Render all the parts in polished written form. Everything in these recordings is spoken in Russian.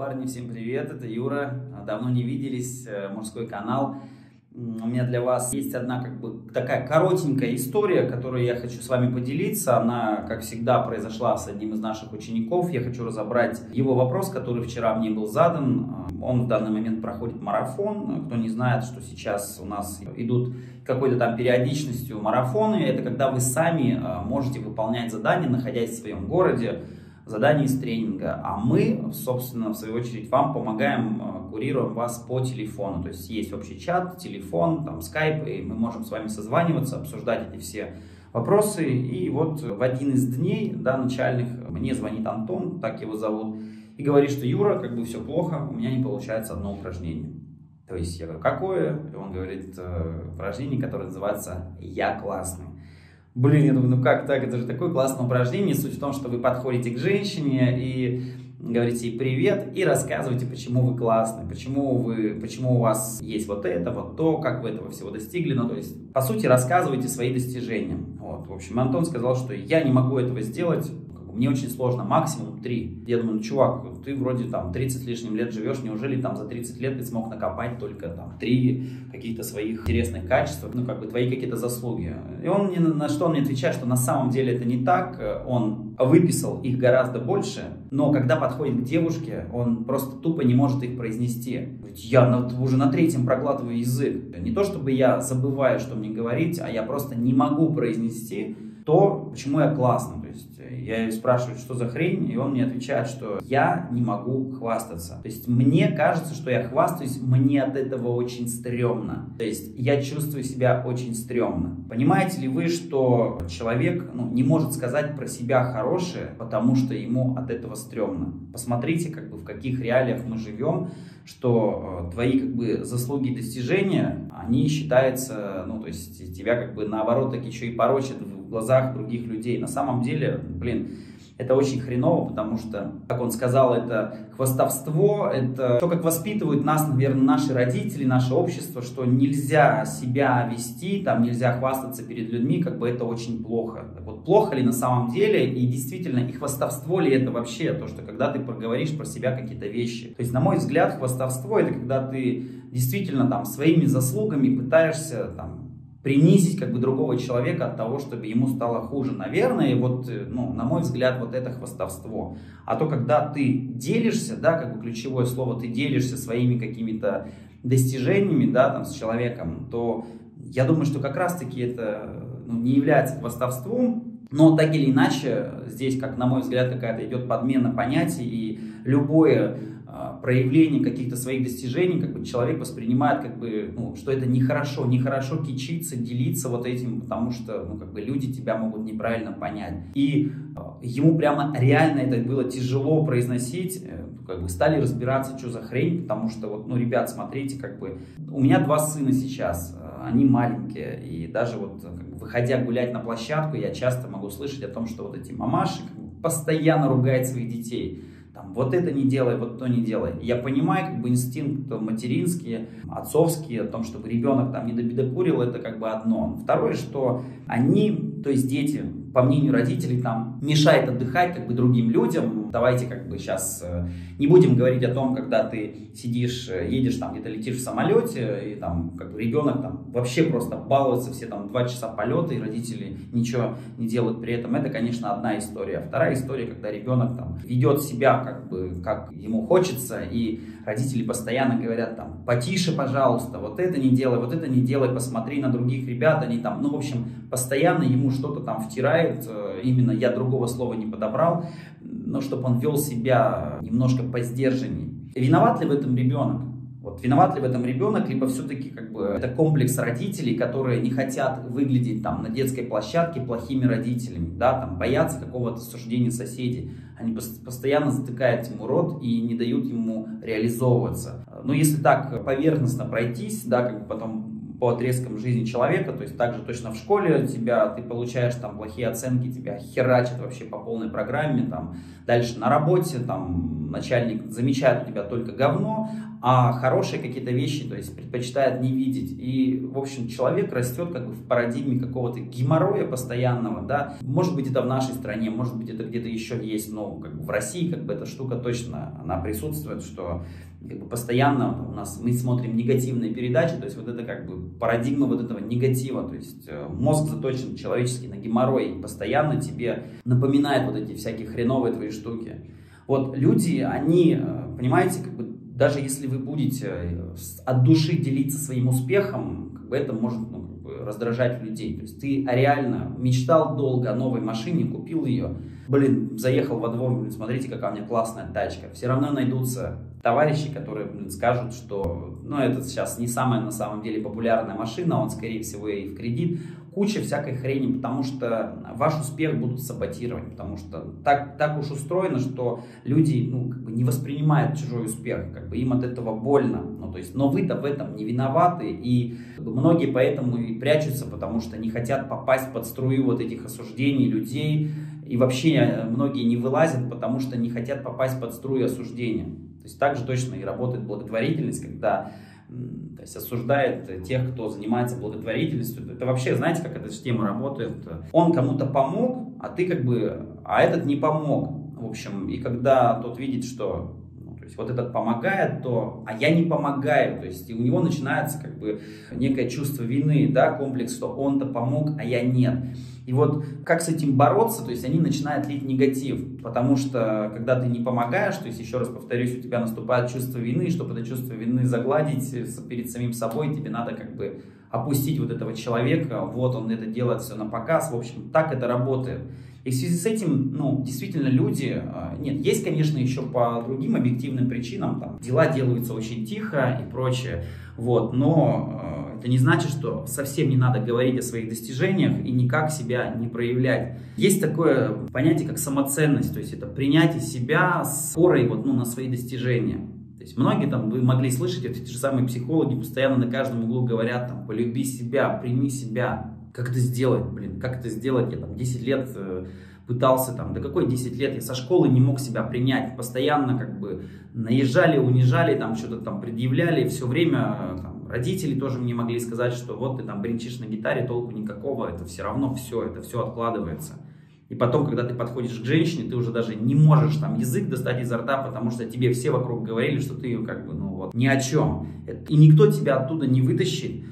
Парни, всем привет, это Юра, давно не виделись, Мужской канал. У меня для вас есть одна как бы такая коротенькая история, которую я хочу с вами поделиться. Она, как всегда, произошла с одним из наших учеников. Я хочу разобрать его вопрос, который вчера мне был задан. Он в данный момент проходит марафон. Кто не знает, что сейчас у нас идут какой-то там периодичностью марафоны. Это когда вы сами можете выполнять задания, находясь в своем городе. Задание из тренинга, а мы, собственно, в свою очередь вам помогаем, курируем вас по телефону, то есть есть общий чат, телефон, там, скайп, и мы можем с вами созваниваться, обсуждать эти все вопросы, и вот в один из дней, да, начальных, мне звонит Антон, так его зовут, и говорит, что Юра, как бы все плохо, у меня не получается одно упражнение, то есть я говорю, какое? И он говорит, упражнение, которое называется «Я классный». Блин, я думаю, ну как так, это же такое классное упражнение. Суть в том, что вы подходите к женщине и говорите ей привет, и рассказываете, почему вы классны, почему у вас есть вот это, вот то, как вы этого всего достигли. Ну, то есть, по сути, рассказываете свои достижения. Вот. В общем, Антон сказал, что я не могу этого сделать, мне очень сложно, максимум 3. Я думаю, ну, чувак, ты вроде там 30 с лишним лет живешь, неужели там за 30 лет ты смог накопать только там 3 каких-то своих интересных качеств, ну как бы твои какие-то заслуги. И он мне, на что он мне отвечает, что на самом деле это не так, он выписал их гораздо больше, но когда подходит к девушке, он просто тупо не может их произнести. Я уже на 3-м проглатываю язык. Не то чтобы я забываю, что мне говорить, а я просто не могу произнести то, почему я классный. То есть я спрашиваю, что за хрень, и он мне отвечает, что я не могу хвастаться. То есть мне кажется, что я хвастаюсь, мне от этого очень стрёмно. То есть я чувствую себя очень стрёмно. Понимаете ли вы, что человек, ну, не может сказать про себя хорошее, потому что ему от этого стрёмно? Посмотрите, как бы, в каких реалиях мы живем, что твои как бы заслуги и достижения, они считаются, ну то есть тебя как бы наоборот так еще и порочат в глазах других людей. На самом деле, блин, это очень хреново, потому что, как он сказал, это хвастовство, это то, как воспитывают нас, наверное, наши родители, наше общество, что нельзя себя вести, там нельзя хвастаться перед людьми, как бы это очень плохо. Вот плохо ли на самом деле, и действительно, и хвастовство ли это вообще, то, что когда ты проговоришь про себя какие-то вещи. То есть, на мой взгляд, хвастовство — это когда ты действительно там своими заслугами пытаешься там принизить как бы другого человека от того, чтобы ему стало хуже. Наверное, вот, ну, на мой взгляд, вот это хвастовство. А то, когда ты делишься, да, как бы ключевое слово, ты делишься своими какими-то достижениями, да, там, с человеком, то я думаю, что как раз-таки это, ну, не является хвастовством. Но так или иначе, здесь, как, на мой взгляд, какая-то идет подмена понятий, и любое проявление каких-то своих достижений, как бы человек воспринимает, как бы, ну, что это нехорошо, нехорошо кичиться, делиться вот этим, потому что, ну, как бы люди тебя могут неправильно понять. И ему прямо реально это было тяжело произносить, как бы стали разбираться, что за хрень, потому что, вот, ну, ребят, смотрите, как бы, у меня 2 сына сейчас, они маленькие, и даже вот, как бы, выходя гулять на площадку, я часто могу слышать о том, что вот эти мамаши как бы постоянно ругают своих детей. Там, вот это не делай, вот то не делай. Я понимаю, как бы, инстинкты материнские, отцовские, о том, чтобы ребенок там не добедокурил, это как бы одно. Второе, что они, то есть дети, по мнению родителей, там, мешает отдыхать, как бы, другим людям. Давайте, как бы, сейчас не будем говорить о том, когда ты сидишь, едешь, там, где-то летишь в самолете, и, там, как бы, ребенок, там, вообще просто балуется все, там, 2 часа полета, и родители ничего не делают при этом. Это, конечно, одна история. Вторая история, когда ребенок, там, ведет себя, как бы, как ему хочется, и родители постоянно говорят, там, потише, пожалуйста, вот это не делай, посмотри на других ребят, они, там, ну, в общем, постоянно ему что-то, там, втирает. Именно я другого слова не подобрал, но чтобы он вел себя немножко по сдержаннее. Виноват ли в этом ребенок? Вот, виноват ли в этом ребенок, либо все-таки, как бы, это комплекс родителей, которые не хотят выглядеть там на детской площадке плохими родителями, да, там, боятся какого-то суждения соседей. Они постоянно затыкают ему рот и не дают ему реализовываться. Но если так поверхностно пройтись, да, как бы потом по отрезкам жизни человека, то есть также точно в школе ты получаешь там плохие оценки, тебя херачат вообще по полной программе, там, дальше на работе, там, начальник замечает у тебя только говно, а хорошие какие-то вещи, то есть предпочитает не видеть. И, в общем, человек растет как бы в парадигме какого-то геморроя постоянного, да. Может быть, это в нашей стране, может быть, это где-то еще есть, но как бы в России как бы эта штука точно, она присутствует, что как бы постоянно у нас мы смотрим негативные передачи, то есть вот это как бы парадигма вот этого негатива, то есть мозг заточен человеческий на геморрой и постоянно тебе напоминает вот эти всякие хреновые твои штуки. Вот люди, они, понимаете, как бы даже если вы будете от души делиться своим успехом, как бы это может, ну, как бы раздражать людей. То есть ты реально мечтал долго о новой машине, купил ее, блин, заехал во двор, блин, смотрите, какая у меня классная тачка. Все равно найдутся товарищи, которые, блин, скажут, что, ну, это сейчас не самая на самом деле популярная машина, он, скорее всего, и в кредит. Куча всякой хрени, потому что ваш успех будут саботировать, потому что так уж устроено, что люди, ну, как бы не воспринимают чужой успех, как бы им от этого больно, ну, то есть, но вы-то в этом не виноваты, и как бы, многие поэтому и прячутся, потому что не хотят попасть под струю вот этих осуждений людей, и вообще многие не вылазят, потому что не хотят попасть под струю осуждения. То есть так же точно и работает благотворительность, когда то есть осуждает тех, кто занимается благотворительностью. Это вообще, знаете, как эта система работает? Он кому-то помог, а ты как бы, а этот не помог. В общем, и когда тот видит, что, ну, то есть вот этот помогает, то, а я не помогаю. То есть и у него начинается как бы некое чувство вины, да, комплекс, что он-то помог, а я нет. И вот как с этим бороться, то есть они начинают лить негатив, потому что когда ты не помогаешь, то есть еще раз повторюсь, у тебя наступает чувство вины, и чтобы это чувство вины загладить перед самим собой, тебе надо как бы опустить вот этого человека, вот он это делает все на показ, в общем, так это работает. И в связи с этим, ну, действительно люди, нет, есть, конечно, еще по другим объективным причинам, там, дела делаются очень тихо и прочее, вот, но это не значит, что совсем не надо говорить о своих достижениях и никак себя не проявлять. Есть такое понятие, как самоценность, то есть это принятие себя с опорой вот, ну, на свои достижения. То есть многие там, вы могли слышать, вот эти же самые психологи постоянно на каждом углу говорят, там, полюби себя, прими себя. Как это сделать, блин, как это сделать? Я там 10 лет пытался, там, да какой 10 лет, я со школы не мог себя принять. Постоянно как бы наезжали, унижали, там что-то там предъявляли, все время там, родители тоже мне могли сказать, что вот ты там бренчишь на гитаре, толку никакого, это все равно все, это все откладывается. И потом, когда ты подходишь к женщине, ты уже даже не можешь там язык достать изо рта, потому что тебе все вокруг говорили, что ты как бы, ну вот, ни о чем. И никто тебя оттуда не вытащит.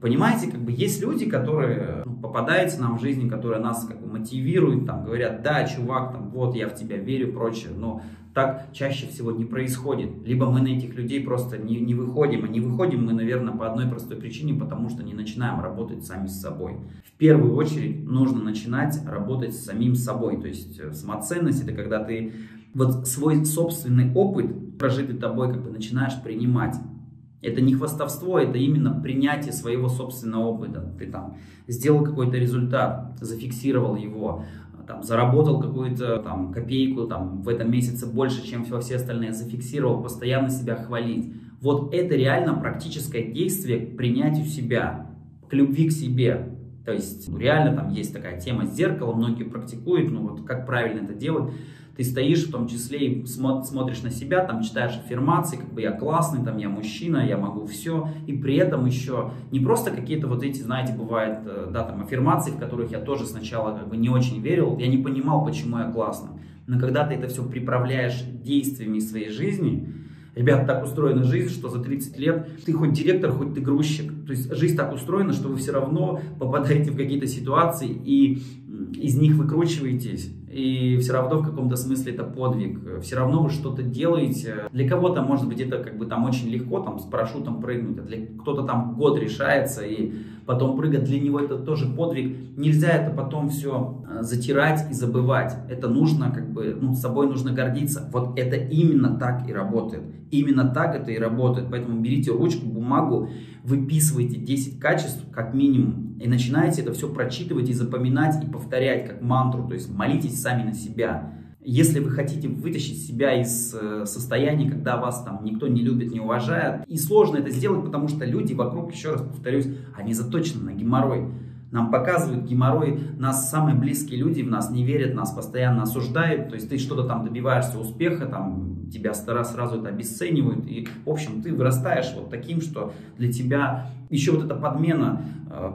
Понимаете, как бы есть люди, которые, ну, попадаются нам в жизни, которые нас как бы мотивируют, там, говорят, да, чувак, там, вот, я в тебя верю, прочее, но так чаще всего не происходит. Либо мы на этих людей просто не выходим, а не выходим мы, наверное, по одной простой причине, потому что не начинаем работать сами с собой. В первую очередь нужно начинать работать с самим собой, то есть самоценность – это когда ты вот свой собственный опыт, прожитый тобой, как бы начинаешь принимать. Это не хвастовство, это именно принятие своего собственного опыта. Ты там сделал какой-то результат, зафиксировал его, там, заработал какую-то там копейку, там, в этом месяце больше, чем все остальные, зафиксировал, постоянно себя хвалить. Вот это реально практическое действие к принятию себя, к любви к себе. То есть, ну, реально там есть такая тема зеркала, многие практикуют, ну вот как правильно это делать. Ты стоишь в том числе и смотришь на себя, там читаешь аффирмации, как бы я классный, там я мужчина, я могу все. И при этом еще не просто какие-то вот эти, знаете, бывают, да, там аффирмации, в которых я тоже сначала как бы не очень верил, я не понимал, почему я классный. Но когда ты это все приправляешь действиями своей жизни, ребята, так устроена жизнь, что за 30 лет ты хоть директор, хоть ты грузчик. То есть жизнь так устроена, что вы все равно попадаете в какие-то ситуации и из них выкручиваетесь. И все равно в каком-то смысле это подвиг. Все равно вы что-то делаете. Для кого-то, может быть, это как бы там очень легко, там с парашютом прыгнуть. Кто-то там год решается и потом прыгать. Для него это тоже подвиг. Нельзя это потом все затирать и забывать. Это нужно как бы, ну, собой нужно гордиться. Вот это именно так и работает. Именно так это и работает. Поэтому берите ручку, бумагу, выписывайте 10 качеств как минимум. И начинаете это все прочитывать и запоминать, и повторять как мантру, то есть молитесь сами на себя. Если вы хотите вытащить себя из состояния, когда вас там никто не любит, не уважает, и сложно это сделать, потому что люди вокруг, еще раз повторюсь, они заточены на геморрой. Нам показывают геморрой, нас самые близкие люди в нас не верят, нас постоянно осуждают. То есть ты что-то там добиваешься успеха, там тебя сразу это обесценивают. И, в общем, ты вырастаешь вот таким, что для тебя еще вот эта подмена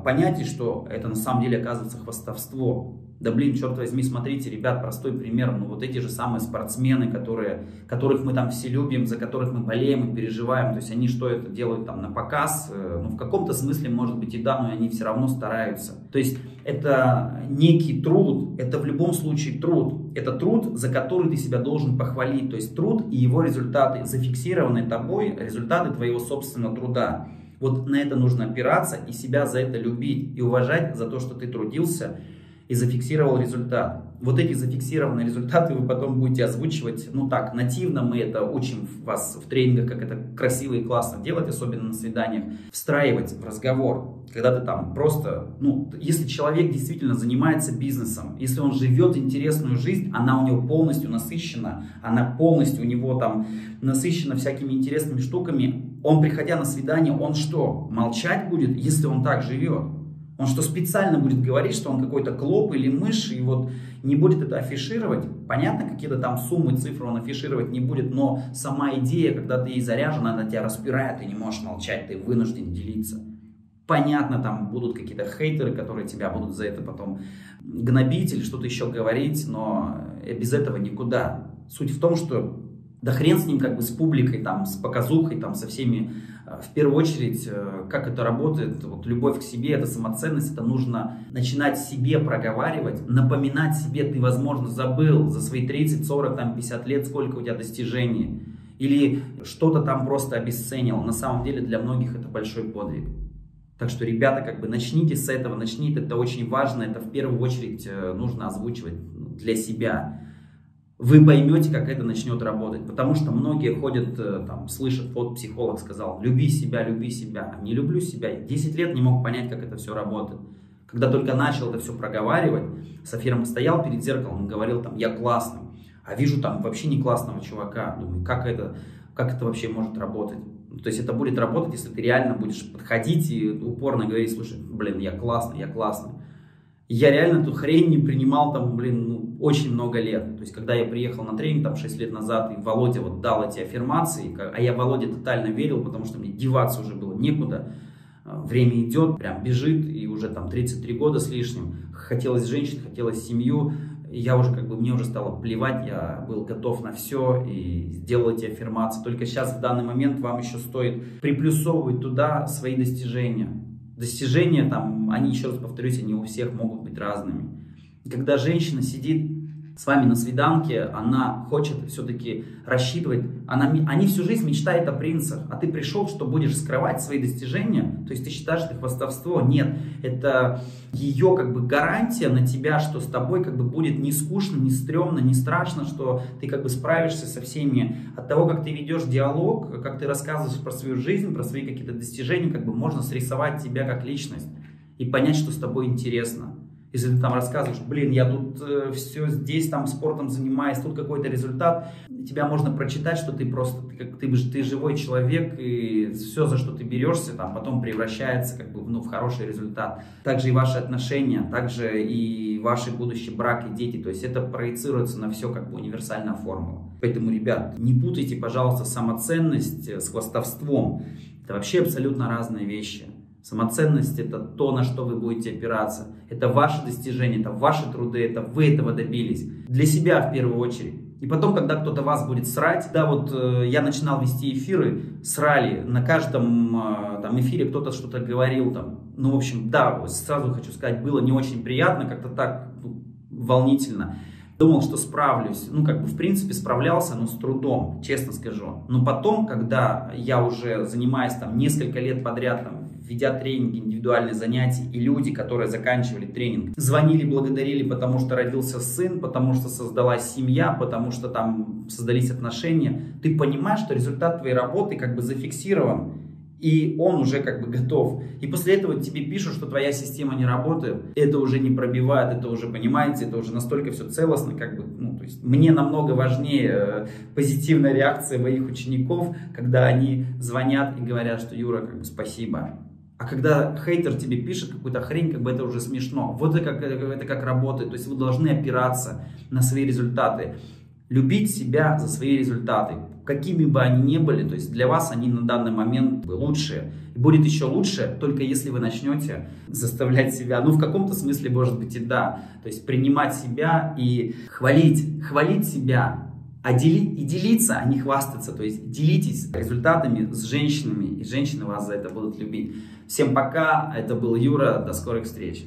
понятий, что это на самом деле оказывается хвастовство. Да блин, черт возьми, смотрите, ребят, простой пример, ну вот эти же самые спортсмены, которых мы там все любим, за которых мы болеем и переживаем, то есть они что это делают там на показ, ну в каком-то смысле может быть и да, но они все равно стараются. То есть это некий труд, это в любом случае труд, это труд, за который ты себя должен похвалить, то есть труд и его результаты, зафиксированные тобой, результаты твоего собственного труда. Вот на это нужно опираться и себя за это любить и уважать за то, что ты трудился и зафиксировал результат. Вот эти зафиксированные результаты вы потом будете озвучивать, ну так, нативно мы это учим вас в тренингах, как это красиво и классно делать, особенно на свиданиях, встраивать в разговор, когда ты там просто, ну, если человек действительно занимается бизнесом, если он живет интересную жизнь, она у него полностью насыщена, она полностью у него там насыщена всякими интересными штуками, он, приходя на свидание, он что, молчать будет, если он так живет? Он что, специально будет говорить, что он какой-то клоп или мышь, и вот не будет это афишировать? Понятно, какие-то там суммы, цифры он афишировать не будет, но сама идея, когда ты заряжен, она тебя распирает, ты не можешь молчать, ты вынужден делиться. Понятно, там будут какие-то хейтеры, которые тебя будут за это потом гнобить или что-то еще говорить, но без этого никуда. Суть в том, что да хрен с ним как бы с публикой, там, с показухой, там, со всеми. В первую очередь, как это работает, вот, любовь к себе, это самоценность, это нужно начинать себе проговаривать, напоминать себе, ты, возможно, забыл за свои 30, 40, там, 50 лет, сколько у тебя достижений, или что-то там просто обесценил. На самом деле для многих это большой подвиг. Так что, ребята, как бы начните с этого, начните, это очень важно, это в первую очередь нужно озвучивать для себя. Вы поймете, как это начнет работать, потому что многие ходят, там, слышат, вот психолог сказал, люби себя, не люблю себя. 10 лет не мог понять, как это все работает. Когда только начал это все проговаривать, с эфиром стоял перед зеркалом и говорил, там, я классный, а вижу там вообще не классного чувака, думаю, как это вообще может работать. То есть это будет работать, если ты реально будешь подходить и упорно говорить, слушай, блин, я классный, я классный. Я реально эту хрень не принимал, там, блин, ну, очень много лет. То есть, когда я приехал на тренинг, там, 6 лет назад, и Володя вот дал эти аффирмации, а я Володе тотально верил, потому что мне деваться уже было некуда. Время идет, прям бежит, и уже там 33 года с лишним. Хотелось женщин, хотелось семью. Я уже как бы, мне уже стало плевать, я был готов на все и сделал эти аффирмации. Только сейчас, в данный момент, вам еще стоит приплюсовывать туда свои достижения. Достижения там, они, еще раз повторюсь, они у всех могут быть разными. И когда женщина сидит с вами на свиданке, она хочет все-таки рассчитывать, они всю жизнь мечтают о принцах, а ты пришел, что будешь скрывать свои достижения, то есть ты считаешь, что это хвастовство. Нет, это ее как бы гарантия на тебя, что с тобой как бы будет не скучно, не стрёмно, не страшно, что ты как бы справишься со всеми. От того, как ты ведешь диалог, как ты рассказываешь про свою жизнь, про свои какие-то достижения, как бы можно срисовать тебя как личность и понять, что с тобой интересно. Если ты там рассказываешь, блин, я тут все здесь там спортом занимаюсь, тут какой-то результат, тебя можно прочитать, что ты просто, ты живой человек, и все, за что ты берешься, там потом превращается как бы, ну, в хороший результат. Также и ваши отношения, также и ваши будущие брак и дети, то есть это проецируется на все как бы универсальная формула. Поэтому, ребят, не путайте, пожалуйста, самоценность с хвастовством, это вообще абсолютно разные вещи. Самоценность – это то, на что вы будете опираться. Это ваши достижения, это ваши труды, это вы этого добились. Для себя в первую очередь. И потом, когда кто-то вас будет срать, да, вот я начинал вести эфиры, срали, на каждом там, эфире кто-то что-то говорил. Там. Ну, в общем, да, сразу хочу сказать, было не очень приятно, как-то так волнительно. Думал, что справлюсь, ну, как бы, в принципе, справлялся, но с трудом, честно скажу. Но потом, когда я уже занимаюсь там несколько лет подряд, там, ведя тренинги, индивидуальные занятия, и люди, которые заканчивали тренинг, звонили, благодарили, потому что родился сын, потому что создалась семья, потому что там создались отношения, ты понимаешь, что результат твоей работы как бы зафиксирован, и он уже как бы готов. И после этого тебе пишут, что твоя система не работает. Это уже не пробивает, это уже, понимаете, это уже настолько все целостно, как бы, ну, то есть мне намного важнее позитивная реакция моих учеников, когда они звонят и говорят, что Юра, как бы, спасибо. А когда хейтер тебе пишет какую-то хрень, как бы это уже смешно. Вот это как работает. То есть вы должны опираться на свои результаты. Любить себя за свои результаты, какими бы они ни были. То есть для вас они на данный момент лучшие. И будет еще лучше, только если вы начнете заставлять себя, ну в каком-то смысле, может быть, и да. То есть принимать себя и хвалить себя. И делиться, а не хвастаться. То есть делитесь результатами с женщинами, и женщины вас за это будут любить. Всем пока, это был Юра, до скорых встреч.